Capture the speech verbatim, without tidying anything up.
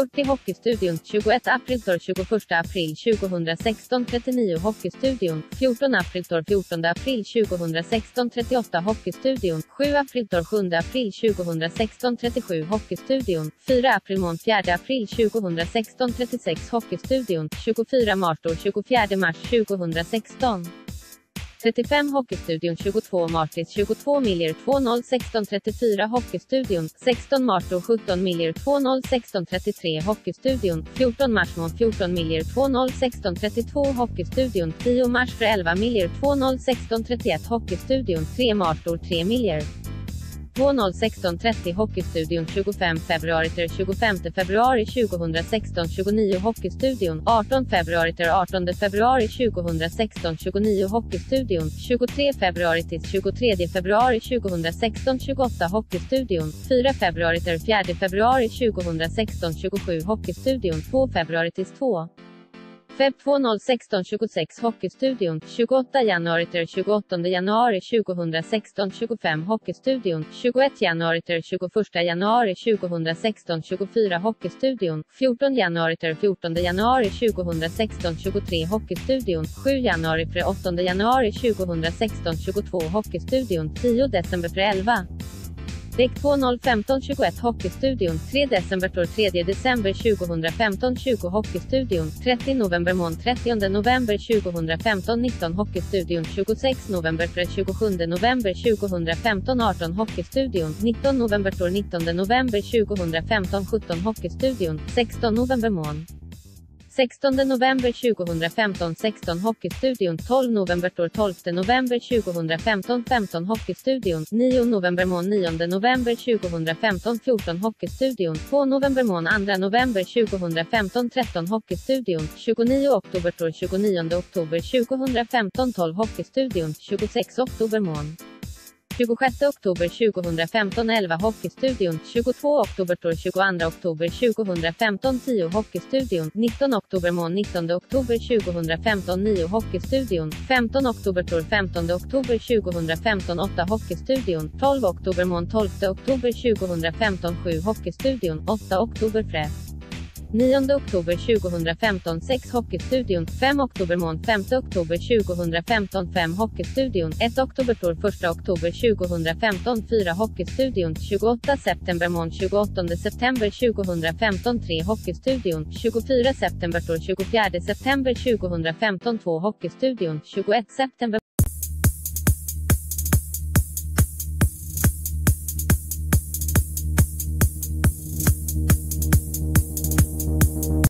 fyrtio Hockeystudion tjugoett april till tjugoförsta april tjugohundrasexton, trettionio Hockeystudion fjorton april till fjortonde april tjugohundrasexton, trettioåtta Hockeystudion sju april till sjunde april tjugohundrasexton, trettiosju Hockeystudion fyra april till fjärde april tjugohundrasexton, trettiosex Hockeystudion tjugofyra mars till tjugofjärde mars tjugohundrasexton, trettiofem Hockeystudion tjugotvå Martis tjugotvå Miller tjugohundrasexton, trettiofyra Hockeystudion sexton Martor sjutton Miller tjugohundrasexton, trettiotre Hockeystudion fjorton Mars fjorton Miller tjugohundrasexton, trettiotvå Hockeystudion tio Mars elva Miller tjugohundrasexton, trettioett Hockeystudion tre Martor tre Miller tjugohundrasexton, trettio Hockeystudion tjugofem februari till tjugofemte februari tjugohundrasexton, tjugonio Hockeystudion arton februari till artonde februari tjugohundrasexton, tjugonio Hockeystudion tjugotre februari till tjugotredje februari tjugohundrasexton, tjugoåtta Hockeystudion fyra februari till fjärde februari tjugohundrasexton, tjugosju Hockeystudion två februari till tvåte februari tjugohundrasexton, tjugosex Hockeystudion tjugoåtta januari till tjugoåttonde januari tjugohundrasexton, tjugofem Hockeystudion tjugoett januari till tjugoförsta januari tjugohundrasexton, tjugofyra Hockeystudion fjorton januari till fjortonde januari tjugohundrasexton, tjugotre Hockeystudion sju januari till åttonde januari tjugohundrasexton, tjugotvå Hockeystudion tio december elfte tjugohundrafemton tjugoett Hockeystudion tredje december till tredje december tjugohundrafemton, tjugo Hockeystudion trettionde november till trettionde november tjugohundrafemton, nitton Hockeystudion tjugosexte november till tjugosjunde november tjugohundrafemton, arton Hockeystudion nittonde november till nittonde november tjugohundrafemton, sjutton Hockeystudion sextonde november till sextonde november tjugohundrafemton, sexton Hockeystudion tolfte november till tolfte november tjugohundrafemton, femton Hockeystudion nionde november till nionde november tjugohundrafemton, fjorton Hockeystudion tvåte november till andra november tjugohundrafemton, tretton Hockeystudion tjugonionde oktober till tjugonionde oktober tjugohundrafemton, tolv Hockeystudion tjugosexte oktober tjugosjätte oktober tjugohundrafemton, elva Hockeystudion tjugotvåe oktober till tjugoandra oktober tjugohundrafemton, tio Hockeystudion nittonde oktober till nittonde oktober tjugohundrafemton, nio Hockeystudion femtonde oktober till femtonde oktober tjugohundrafemton, åtta Hockeystudion tolfte oktober till tolfte oktober tjugohundrafemton, sju Hockeystudion åttonde oktober till nionde oktober tjugohundrafemton, sex Hockeystudion femte oktober till femte oktober tjugohundrafemton, fem Hockeystudion första oktober till första oktober tjugohundrafemton, fyra Hockeystudion tjugoåtta september till tjugoåttonde september tjugohundrafemton, tre Hockeystudion tjugofyra september till tjugofjärde september tjugohundrafemton, två Hockeystudion tjugoett september